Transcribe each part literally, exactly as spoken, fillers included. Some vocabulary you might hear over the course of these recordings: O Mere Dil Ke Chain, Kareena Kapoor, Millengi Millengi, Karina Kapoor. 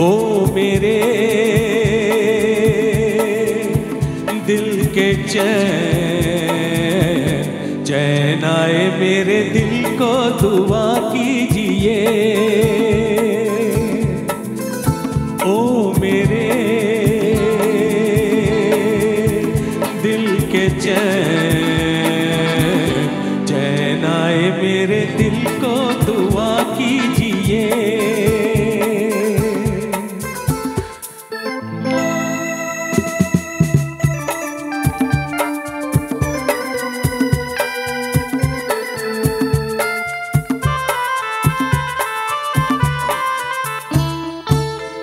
ओ मेरे दिल के चैन, चैन आए मेरे दिल को दुआ कीजिए। चैन आए मेरे दिल को दुआ कीजिए।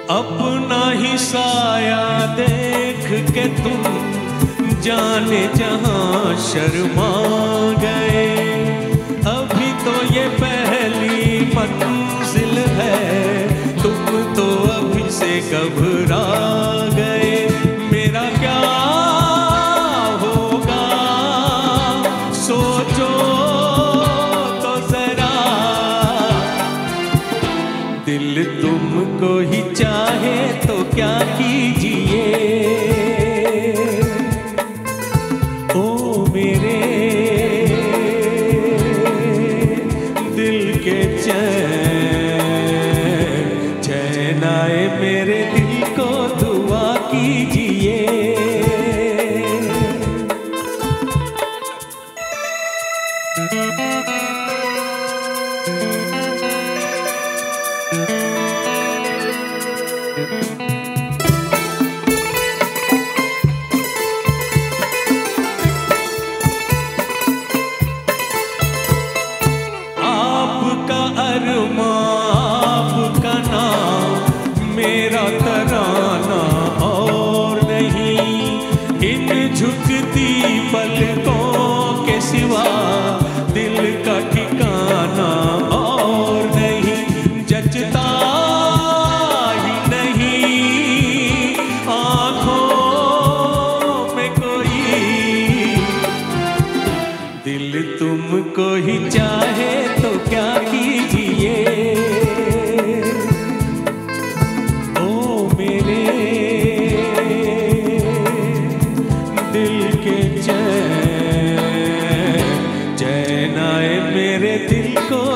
अपना ही साया देख के तुम जाने जहाँ शर्मा गए। अभी तो ये पहली मंजिल है, तुम तो अभी से घबरा गए। मेरा क्या होगा सोचो तो जरा, दिल तुमको ही चाहे तो क्या कीजिए। मेरे दिल को दुआ कीजिए। आपका अरमान तराना और नहीं, इन झुकती पलकों के सिवा दिल का ठिकाना और नहीं। जचता ही नहीं आँखों में कोई, दिल तुमको ही चाहे तो क्या कीजिए। दिल को